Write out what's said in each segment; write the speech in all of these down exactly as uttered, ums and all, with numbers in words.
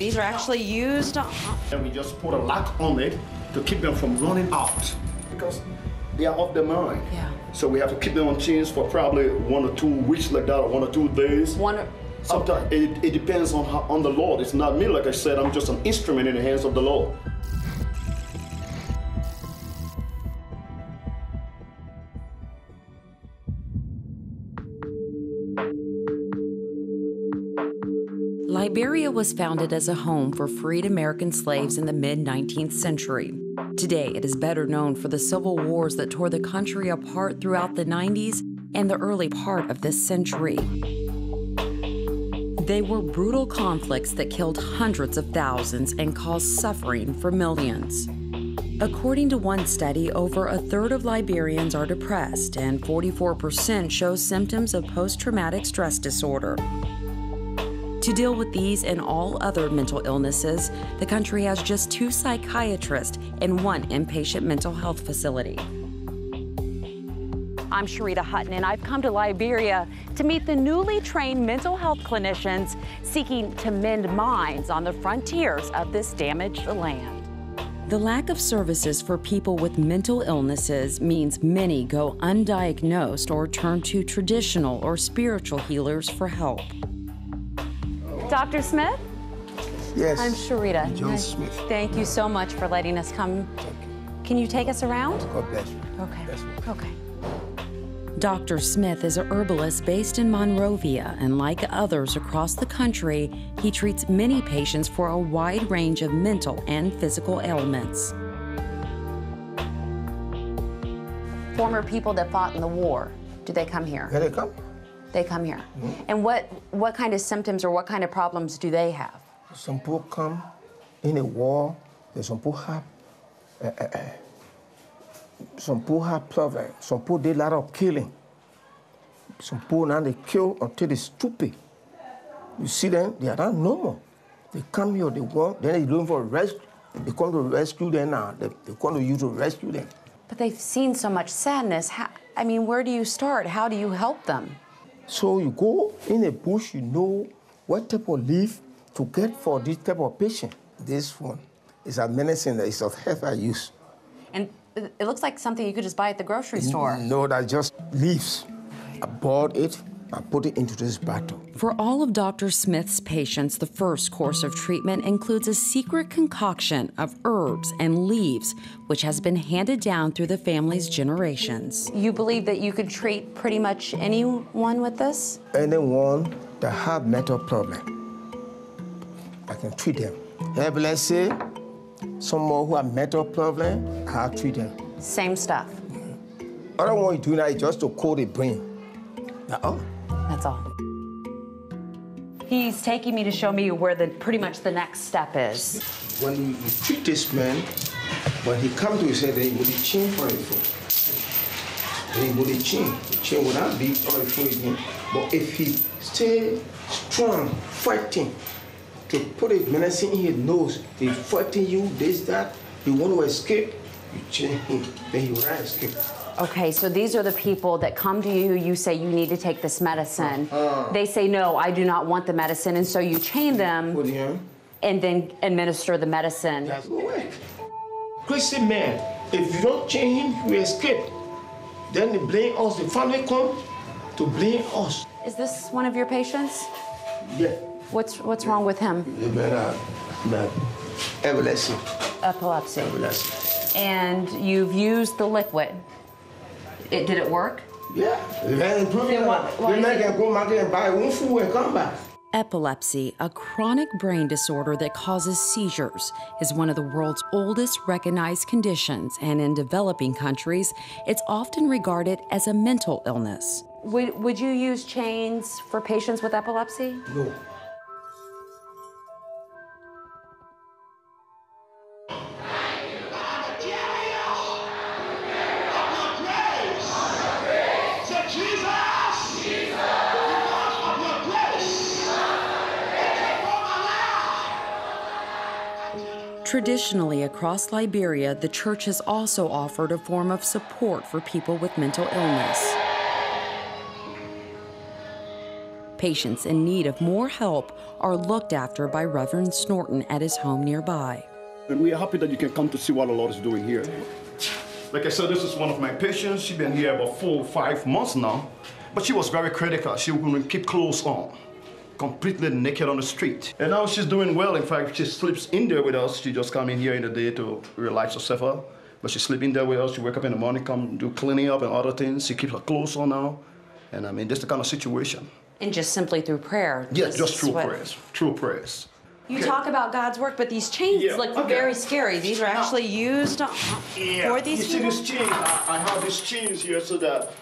These are actually used. And we just put a lock on it to keep them from running out because they are off their mind. Yeah. So we have to keep them on chains for probably one or two weeks like that, or one or two days. One. Or Sometimes okay. it, it depends on how, on the Lord. It's not me, like I said, I'm just an instrument in the hands of the Lord. Liberia was founded as a home for freed American slaves in the mid nineteenth century. Today, it is better known for the civil wars that tore the country apart throughout the nineties and the early part of this century. They were brutal conflicts that killed hundreds of thousands and caused suffering for millions. According to one study, over a third of Liberians are depressed, and forty-four percent show symptoms of post-traumatic stress disorder. To deal with these and all other mental illnesses, the country has just two psychiatrists and one inpatient mental health facility. I'm Sharita Hutton, and I've come to Liberia to meet the newly trained mental health clinicians seeking to mend minds on the frontiers of this damaged land. The lack of services for people with mental illnesses means many go undiagnosed or turn to traditional or spiritual healers for help. Doctor Smith? Yes. I'm Sharita. John Smith. Thank you so much for letting us come. Can you take us around? God bless you. Okay. Bless you. Okay. Doctor Smith is a herbalist based in Monrovia, and like others across the country, he treats many patients for a wide range of mental and physical ailments. Former people that fought in the war, do they come here? Yeah, they come. They come here. Mm-hmm. And what, what kind of symptoms or what kind of problems do they have? Some people come in a war, some people have uh, uh, uh. Some people have poverty. Some people did a lot of killing. Some people now they kill until they're stupid. You see them, they are not normal. They come here, they want, then they're looking for rescue. They come to rescue them now. They, they come to you to rescue them. But they've seen so much sadness. How, I mean, where do you start? How do you help them? So you go in a bush, you know what type of leaf to get for this type of patient. This one is a medicine that is of health I use. And it looks like something you could just buy at the grocery store. No, that's just leaves. I bought it, I put it into this bottle. For all of Doctor Smith's patients, the first course of treatment includes a secret concoction of herbs and leaves, which has been handed down through the family's generations. You believe that you could treat pretty much anyone with this? Anyone that have mental problem, I can treat them. Hey, let's say, someone who have mental problem, I treat them. Same stuff. All I want to do now is just to cool the brain. That's all. That's all. He's taking me to show me where the pretty much the next step is. When you, you treat this man, when he comes to his head, he will change for you. He will change. The change will not be for you. But if he stay strong, fighting, to put a medicine in his nose, they fighting you, this, that, you want to escape, you change him, then you will not escape. Okay, so these are the people that come to you, you say you need to take this medicine. Uh, they say, no, I do not want the medicine, and so you chain them, put him, and then administer the medicine. That's the way. Christian man, if you don't chain him, you escape. Then they blame us, the family come to blame us. Is this one of your patients? Yeah. What's, what's wrong with him? He's got epilepsy. Epilepsy. Epilepsy. And you've used the liquid. It, did it work? Yeah. Then I can go market and buy one food and come back. Epilepsy, a chronic brain disorder that causes seizures, is one of the world's oldest recognized conditions, and in developing countries, it's often regarded as a mental illness. Would, would you use chains for patients with epilepsy? No. Traditionally, across Liberia, the church has also offered a form of support for people with mental illness. Patients in need of more help are looked after by Reverend Snorton at his home nearby. And we are happy that you can come to see what the Lord is doing here. Like I said, this is one of my patients. She's been here about four or five months now, but she was very critical. She wouldn't keep clothes on, completely naked on the street. And now she's doing well. In fact, she sleeps in there with us. She just comes in here in the day to relax herself up. But she sleeps in there with us. She wakes up in the morning, come do cleaning up and other things. She keeps her clothes on now. And I mean, that's the kind of situation. And just simply through prayer. Yes, yeah, just through prayers, through prayers. You okay. talk about God's work, but these chains yeah. look okay. very scary. These are actually used on, yeah. for these you people. You see these chains? I, I have these chains here so that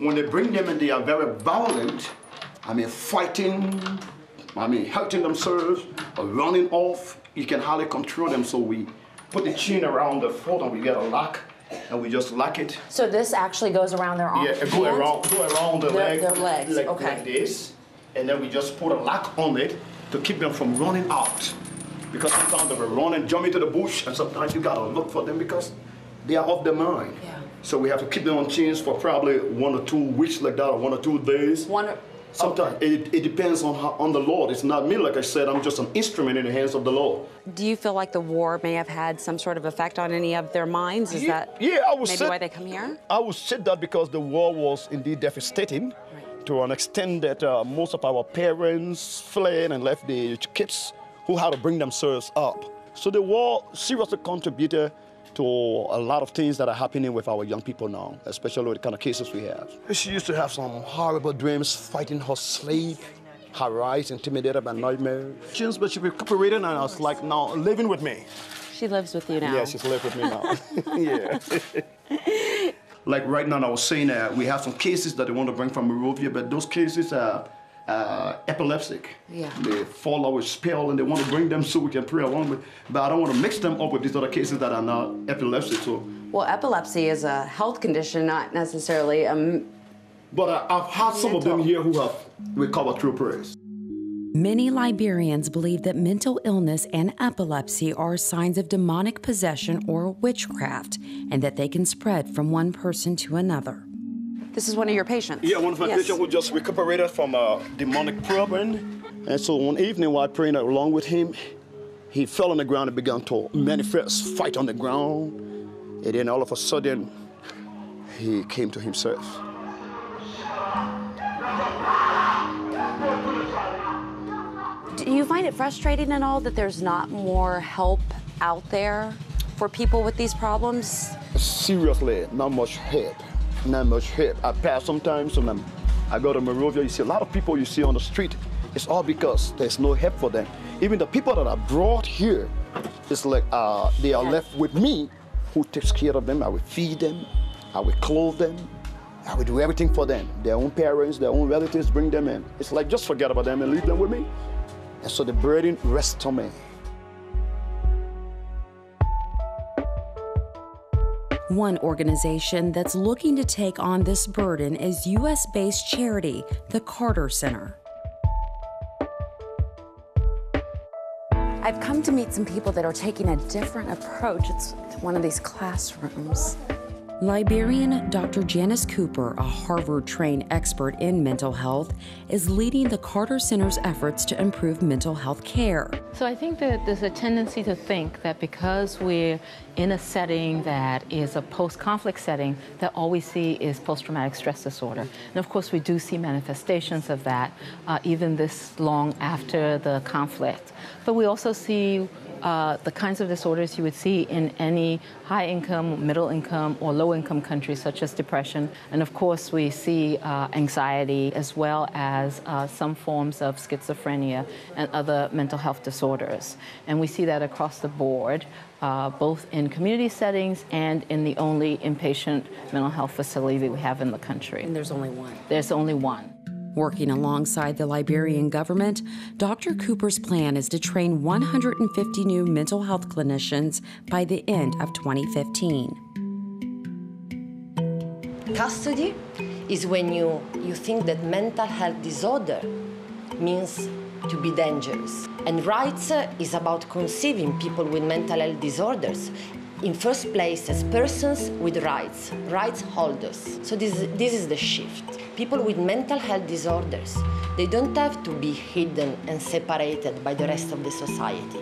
when they bring them in, they are very violent. I mean, fighting, I mean, hurting themselves or running off. You can hardly control them, so we put the chain around the foot and we get a lock. And we just lock it. So this actually goes around their arm? Yeah, it goes around, go around the, the leg, their legs, like, okay. like this. And then we just put a lock on it to keep them from running out. Because sometimes they will run and jump into the bush, and sometimes you gotta look for them because they are off their mind. Yeah. So we have to keep them on chains for probably one or two weeks like that, or one or two days. One or, Sometimes okay. it, it depends on, how, on the Lord. It's not me, like I said, I'm just an instrument in the hands of the Lord. Do you feel like the war may have had some sort of effect on any of their minds? Is yeah, that yeah, I would maybe say, why they come here? I would say that because the war was indeed devastating right. to an extent that uh, most of our parents fled and left the kids who had to bring themselves up. So the war seriously contributed to a lot of things that are happening with our young people now, especially with the kind of cases we have. She used to have some horrible dreams, fighting her sleep, her eyes intimidated by nightmares. But she recuperated and I was like, now living with me. She lives with you now. Yeah, she's lived with me now. yeah. Like right now, I was saying that uh, we have some cases that they want to bring from Monrovia, but those cases are uh, epileptic. Yeah. They fall out with spell and they want to bring them so we can pray along with, but I don't want to mix them up with these other cases that are not epileptic, so. Well, epilepsy is a health condition, not necessarily um. But I, I've had mental. some of them here who have recovered through prayers. Many Liberians believe that mental illness and epilepsy are signs of demonic possession or witchcraft, and that they can spread from one person to another. This is one of your patients? Yeah, one of my yes. patients who just recuperated from a demonic problem. And so one evening while praying along with him, he fell on the ground and began to manifest, fight on the ground. And then all of a sudden, he came to himself. Do you find it frustrating at all that there's not more help out there for people with these problems? Seriously, not much help. Not much help. I pass sometimes, and I'm, I go to Monrovia, you see a lot of people you see on the street. It's all because there's no help for them. Even the people that are brought here, it's like uh, they are yeah. left with me, who takes care of them. I will feed them, I will clothe them, I will do everything for them. Their own parents, their own relatives bring them in. It's like, just forget about them and leave them with me. And so the burden rests on me. One organization that's looking to take on this burden is U S based charity, the Carter Center. I've come to meet some people that are taking a different approach. It's one of these classrooms. Liberian Doctor Janice Cooper, a Harvard-trained expert in mental health, is leading the Carter Center's efforts to improve mental health care. So I think that there's a tendency to think that because we're in a setting that is a post-conflict setting, that all we see is post-traumatic stress disorder. And of course, we do see manifestations of that, uh, even this long after the conflict. But we also see Uh, the kinds of disorders you would see in any high-income, middle-income, or low-income countries, such as depression. And of course, we see uh, anxiety as well as uh, some forms of schizophrenia and other mental health disorders. And we see that across the board, uh, both in community settings and in the only inpatient mental health facility that we have in the country. And there's only one. There's only one. Working alongside the Liberian government, Doctor Cooper's plan is to train one hundred fifty new mental health clinicians by the end of twenty fifteen. Custody is when you, you think that mental health disorder means to be dangerous. And rights is about conceiving people with mental health disorders in first place as persons with rights, rights holders. So this, this is the shift. People with mental health disorders, they don't have to be hidden and separated by the rest of the society,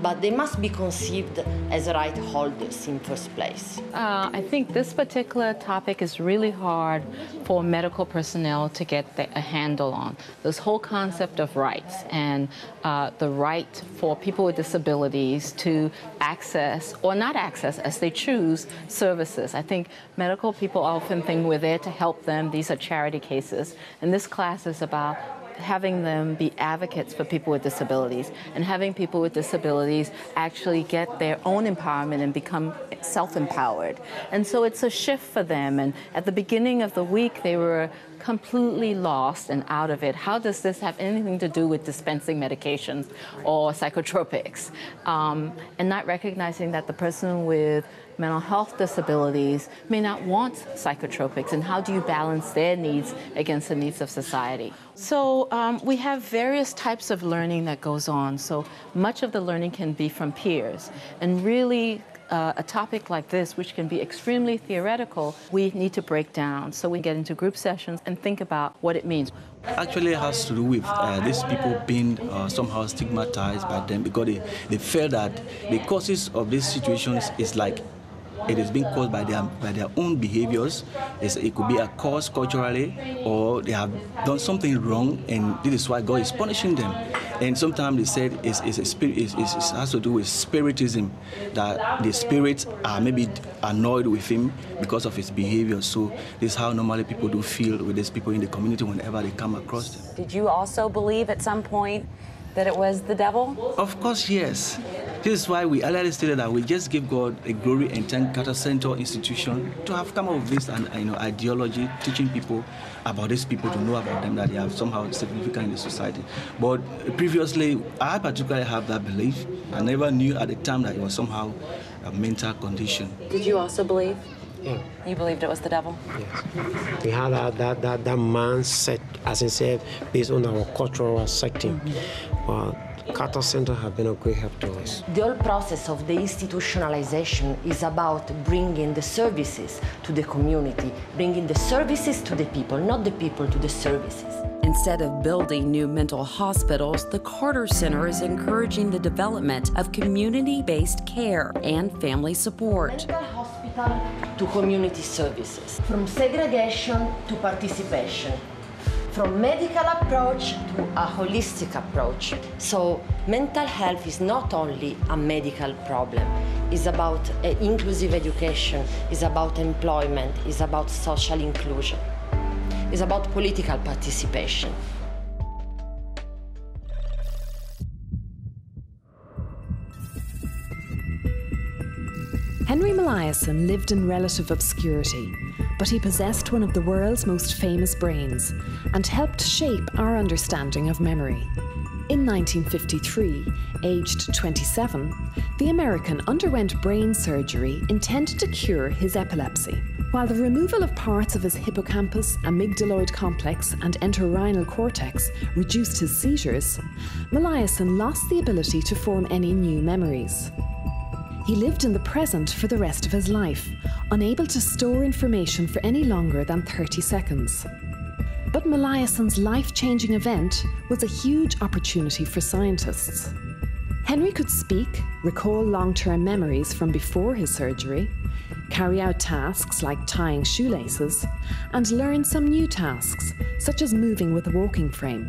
but they must be conceived as right holders in first place. Uh, I think this particular topic is really hard for medical personnel to get the, a handle on. This whole concept of rights and uh, the right for people with disabilities to access or not access as they choose services. I think medical people often think we're there to help them. These are charity cases. And this class is about having them be advocates for people with disabilities and having people with disabilities actually get their own empowerment and become self-empowered. And so it's a shift for them. And at the beginning of the week, they were completely lost and out of it. How does this have anything to do with dispensing medications or psychotropics? Um, and not recognizing that the person with mental health disabilities may not want psychotropics, and how do you balance their needs against the needs of society? So um, we have various types of learning that goes on. So much of the learning can be from peers, and really Uh, a topic like this, which can be extremely theoretical, we need to break down. So we get into group sessions and think about what it means. Actually, it has to do with uh, these people being uh, somehow stigmatized by them, because they, they feel that the causes of these situations is like it is being caused by their, by their own behaviors. It's, it could be a cause culturally, or they have done something wrong, and this is why God is punishing them. And sometimes they said it's, it's a spirit, it's, it's, it has to do with spiritism, that the spirits are maybe annoyed with him because of his behavior. So this is how normally people do feel with these people in the community whenever they come across them. Did you also believe at some point that it was the devil? Of course, yes. This is why we earlier stated that we just give God a glory and thank Carter Center institution to have come up with this and, you know, ideology, teaching people about these people, to know about them, that they are somehow significant in the society. But previously, I particularly have that belief. I never knew at the time that it was somehow a mental condition. Did you also believe? Yeah. You believed it was the devil? Yes. We had that, that, that, that mindset, as I said, based on our cultural setting. Mm-hmm. But Carter Center have been a great help to us. The whole process of the institutionalization is about bringing the services to the community, bringing the services to the people, not the people to the services. Instead of building new mental hospitals, the Carter Center is encouraging the development of community-based care and family support. Hospital to community services, from segregation to participation, from medical approach to a holistic approach. So mental health is not only a medical problem, it's about uh, inclusive education, it's about employment, it's about social inclusion, it's about political participation. Henry Molaison lived in relative obscurity, but he possessed one of the world's most famous brains and helped shape our understanding of memory. In nineteen fifty-three, aged twenty-seven, the American underwent brain surgery intended to cure his epilepsy. While the removal of parts of his hippocampus, amygdaloid complex and entorhinal cortex reduced his seizures, Molaison lost the ability to form any new memories. He lived in the present for the rest of his life, unable to store information for any longer than thirty seconds. But Molaison's life-changing event was a huge opportunity for scientists. Henry could speak, recall long-term memories from before his surgery, carry out tasks like tying shoelaces, and learn some new tasks, such as moving with a walking frame.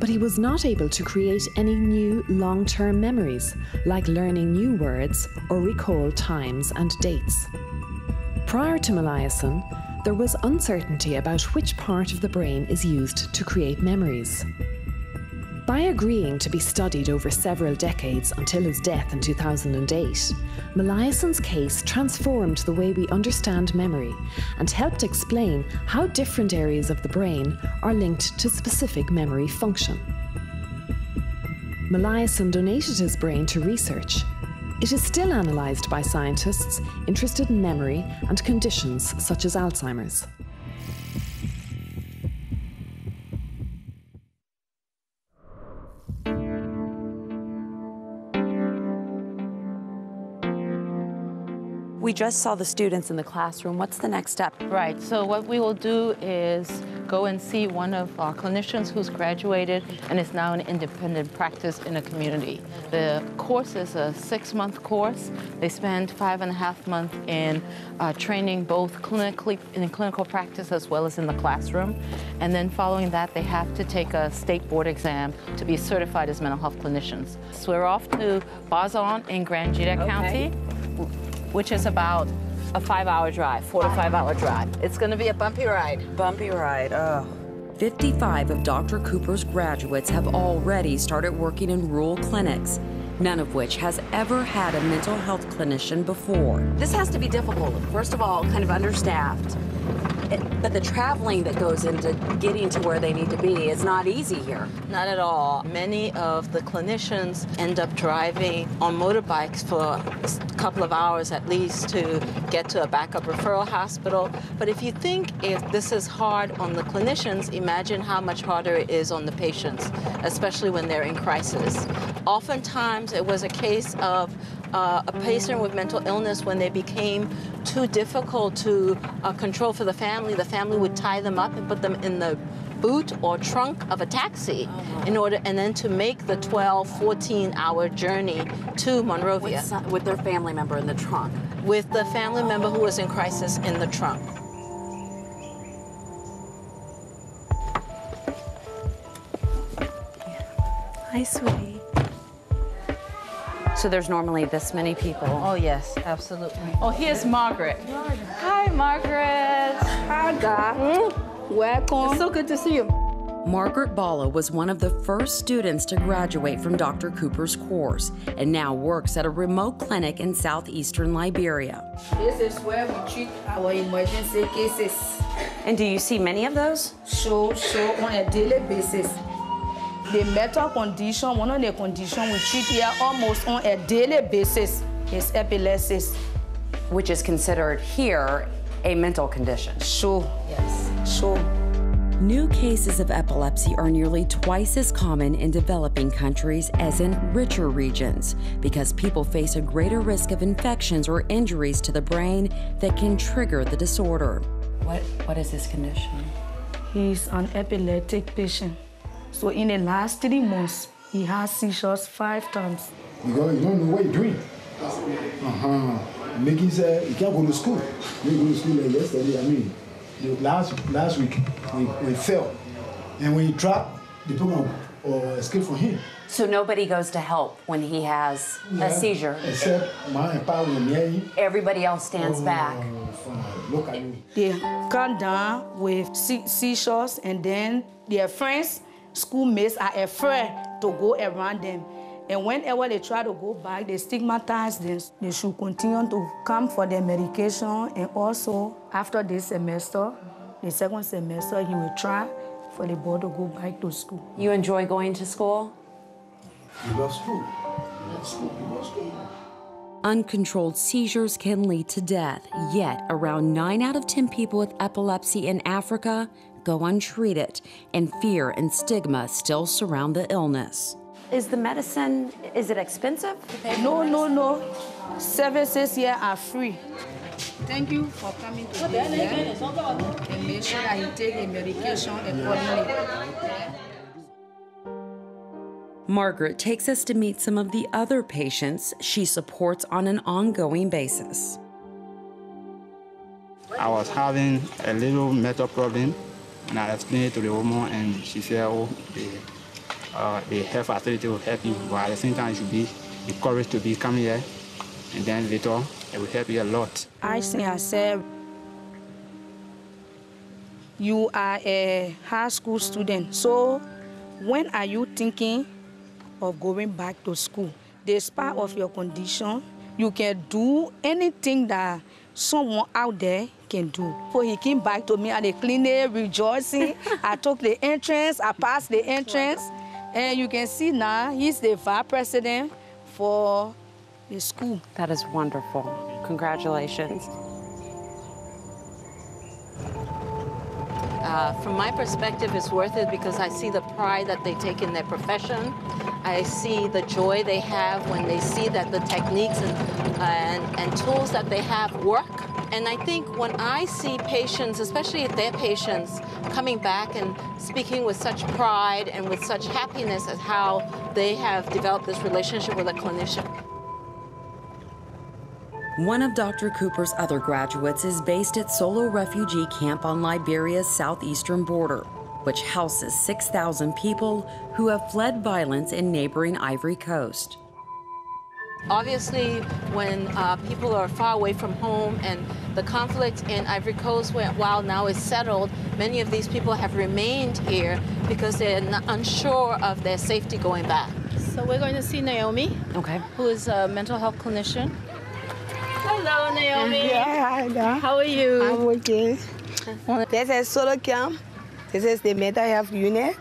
But he was not able to create any new long-term memories, like learning new words or recall times and dates. Prior to Molaison, there was uncertainty about which part of the brain is used to create memories. By agreeing to be studied over several decades until his death in two thousand eight, Molaison's case transformed the way we understand memory and helped explain how different areas of the brain are linked to specific memory function. Molaison donated his brain to research. It is still analysed by scientists interested in memory and conditions such as Alzheimer's. We just saw the students in the classroom. What's the next step? Right, so what we will do is go and see one of our clinicians who's graduated and is now an independent practice in a community. The course is a six-month course. They spend five and a half months in uh, training both clinically in clinical practice as well as in the classroom. And then following that, they have to take a state board exam to be certified as mental health clinicians. So we're off to Bazon in Grand Gita okay. County, which is about a five-hour drive, four to five-hour drive. It's going to be a bumpy ride. Bumpy ride, oh. fifty-five of Doctor Cooper's graduates have already started working in rural clinics, none of which has ever had a mental health clinician before. This has to be difficult. First of all, kind of understaffed. It, but the traveling that goes into getting to where they need to be is not easy here. Not at all. Many of the clinicians end up driving on motorbikes for a couple of hours at least to get to a backup referral hospital. But if you think if this is hard on the clinicians, imagine how much harder it is on the patients, especially when they're in crisis. Oftentimes, it was a case of Uh, a patient with mental illness, when they became too difficult to uh, control for the family, the family would tie them up and put them in the boot or trunk of a taxi in order, and then to make the twelve, fourteen hour journey to Monrovia. With, some, with their family member in the trunk? With the family member who was in crisis in the trunk. Hi, sweetie. So there's normally this many people. Oh, yes, absolutely. Oh, here's Margaret. Margaret. Hi, Margaret. Hi, guys. Welcome. It's so good to see you. Margaret Bala was one of the first students to graduate from Doctor Cooper's course and now works at a remote clinic in southeastern Liberia. This is where we treat our emergency cases. And do you see many of those? So, so on a daily basis. The mental condition, one of the conditions we treat here almost on a daily basis is epilepsy. Which is considered here a mental condition. Sure. Yes. Sure. New cases of epilepsy are nearly twice as common in developing countries as in richer regions because people face a greater risk of infections or injuries to the brain that can trigger the disorder. What, what is this condition? He's an epileptic patient. So in the last three months, he has seizures five times. You don't, you don't know what you're doing. Uh-huh. Making say you can't go to school. You go to school like yesterday. I mean, last last week we, we fell, and when he dropped, the program uh, escaped from him. So nobody goes to help when he has yeah, a seizure. Except my and everybody else stands oh, back. Look at you. They come down with se seizures, and then their friends. Schoolmates are afraid to go around them. And whenever they try to go back, they stigmatize them. They should continue to come for their medication. And also, after this semester, the second semester, he will try for the boy to go back to school. You enjoy going to school? You love school. You love school. You love school. Uncontrolled seizures can lead to death. Yet, around nine out of ten people with epilepsy in Africa go untreated, and fear and stigma still surround the illness. Is the medicine, is it expensive? No, no, no. Services here are free. Thank you for coming today and make sure that you take the medication accordingly. Margaret takes us to meet some of the other patients she supports on an ongoing basis. I was having a little mental problem. And I explained it to the woman, and she said, oh, the, uh, the health facility will help you, but at the same time, you should be encouraged to be coming here. And then later, it will help you a lot. I see, I said, you are a high school student, so when are you thinking of going back to school? Despite of your condition, you can do anything that someone out there can do. So he came back to me at the clinic rejoicing. I took the entrance, I passed the entrance, and you can see now he's the vice president for the school. That is wonderful. Congratulations. uh, from my perspective, it's worth it because I see the pride that they take in their profession. I see the joy they have when they see that the techniques and, uh, and, and tools that they have work. And I think when I see patients, especially their patients, coming back and speaking with such pride and with such happiness at how they have developed this relationship with a clinician. One of Doctor Cooper's other graduates is based at Solo Refugee Camp on Liberia's southeastern border, which houses six thousand people who have fled violence in neighboring Ivory Coast. Obviously, when uh, people are far away from home and the conflict in Ivory Coast, while now is settled, many of these people have remained here because they're unsure of their safety going back. So we're going to see Naomi, okay, who is a mental health clinician. Hello, Naomi. Yeah, hi. How are you? I'm okay. This is Solo Camp. This is the mental health unit.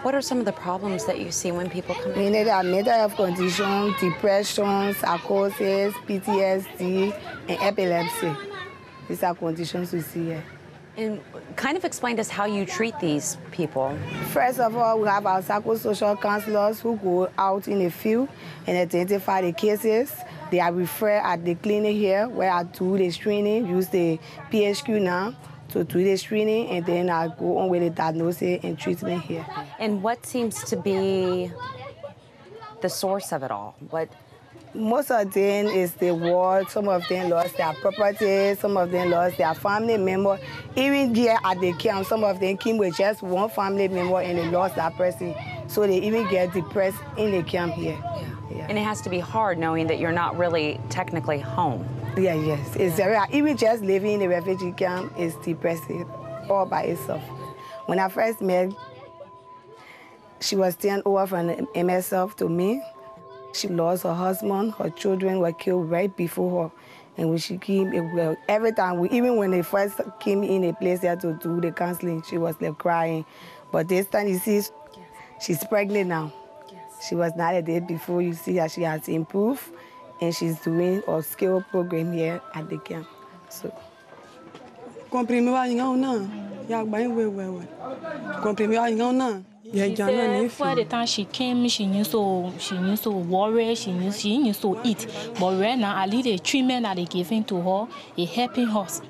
What are some of the problems that you see when people come in? We need a mental health conditions, depression, psychosis, P T S D, and epilepsy. These are conditions we see here. And kind of explain to us how you treat these people. First of all, we have our psychosocial counselors who go out in the field and identify the cases. They are referred at the clinic here where I do the screening, use the P H Q now. So do the screening, and then I go on with the diagnosis and treatment here. And what seems to be the source of it all? What? Most of them is the war. Some of them lost their property. Some of them lost their family member. Even here at the camp, some of them came with just one family member and they lost that person. So they even get depressed in the camp here. Yeah. Yeah. And it has to be hard knowing that you're not really technically home. Yeah, yes, it's very hard. Even just living in a refugee camp is depressive all by itself. When I first met, she was turned over from M S F to me. She lost her husband, her children were killed right before her. And when she came, it, every time, we, even when they first came in a place there to do the counseling, she was like crying. But this time, you see, she's pregnant now. Yes. She was not a day before, you see that she has improved. And she's doing a skill program here at the camp. So. She said by the time she came, she knew so she knew so worry, she knew she knew so eat. But right now, I lead the treatment that they giving to her, a helping horse.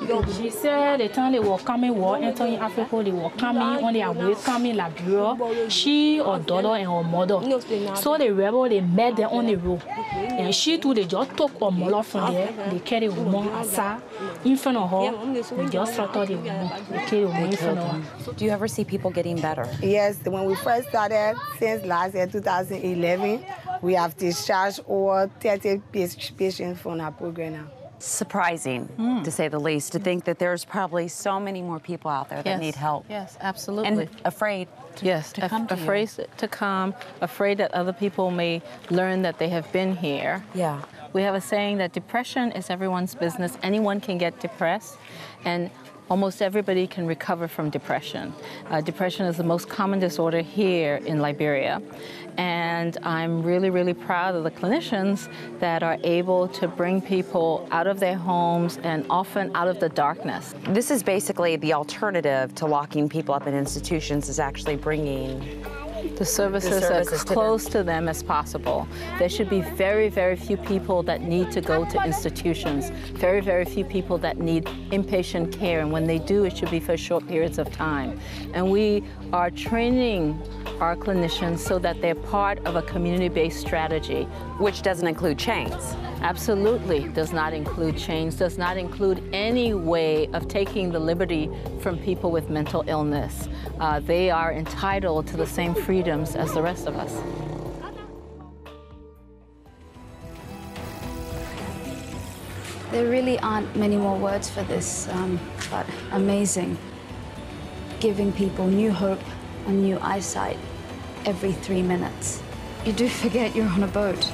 She said the time they were coming, we were entering Africa, they were coming, on their way coming Liberia, she, her daughter, and her mother. So the rebel, they met them on the road. And she too, they just took her mother from there, they carried her mom outside, in front of her, they just started the woman, they carried her mom in front of her. Do you ever see people getting better? Yes, when we first started, since last year, two thousand eleven, we have discharged over thirty patients from our program now. Surprising, mm. to say the least, to think that there's probably so many more people out there that yes. need help. Yes, absolutely. And afraid to, yes, to come to afraid you. to come, afraid that other people may learn that they have been here. Yeah. We have a saying that depression is everyone's business. Anyone can get depressed, and almost everybody can recover from depression. Uh, depression is the most common disorder here in Liberia. And I'm really, really proud of the clinicians that are able to bring people out of their homes and often out of the darkness. This is basically the alternative to locking people up in institutions, is actually bringing the services, the services as close to them. to them as possible. There should be very, very few people that need to go to institutions, very, very few people that need inpatient care, and when they do, it should be for short periods of time. And we are training our clinicians so that they're part of a community-based strategy. Which doesn't include chains. Absolutely does not include chains, does not include any way of taking the liberty from people with mental illness. Uh, they are entitled to the same freedoms as the rest of us. There really aren't many more words for this, um, but amazing. Giving people new hope and new eyesight every three minutes. You do forget you're on a boat.